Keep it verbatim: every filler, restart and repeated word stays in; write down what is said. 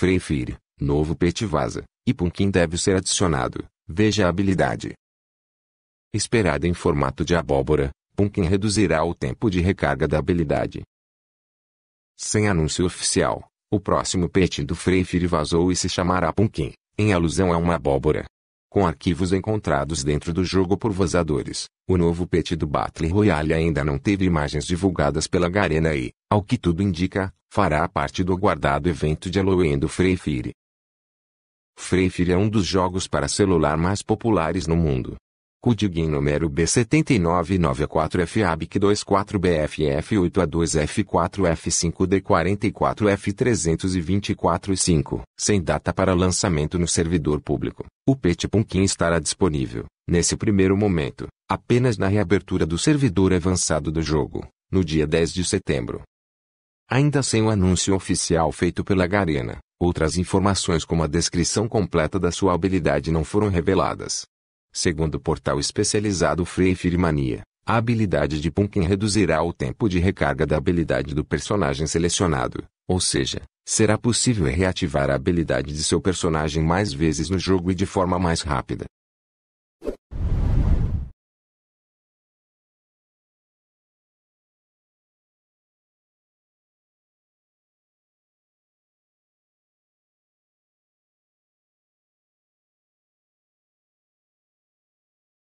Free Fire, novo pet vaza, e Pumpkin deve ser adicionado, veja a habilidade. Esperada em formato de abóbora, Pumpkin reduzirá o tempo de recarga da habilidade. Sem anúncio oficial, o próximo pet do Free Fire vazou e se chamará Pumpkin, em alusão a uma abóbora. Com arquivos encontrados dentro do jogo por vazadores, o novo patch do Battle Royale ainda não teve imagens divulgadas pela Garena e, ao que tudo indica, fará parte do aguardado evento de Halloween do Free Fire. Free Fire é um dos jogos para celular mais populares no mundo. Código número B sete nove nove quatro F A B Q dois quatro B F F oito A dois F quatro F cinco D quatro quatro F três dois quatro e cinco, sem data para lançamento no servidor público. O patch Pumpkin estará disponível, nesse primeiro momento, apenas na reabertura do servidor avançado do jogo, no dia dez de setembro. Ainda sem o anúncio oficial feito pela Garena, outras informações como a descrição completa da sua habilidade não foram reveladas. Segundo o portal especializado Free Fire Mania, a habilidade de Pumpkin reduzirá o tempo de recarga da habilidade do personagem selecionado, ou seja, será possível reativar a habilidade de seu personagem mais vezes no jogo e de forma mais rápida.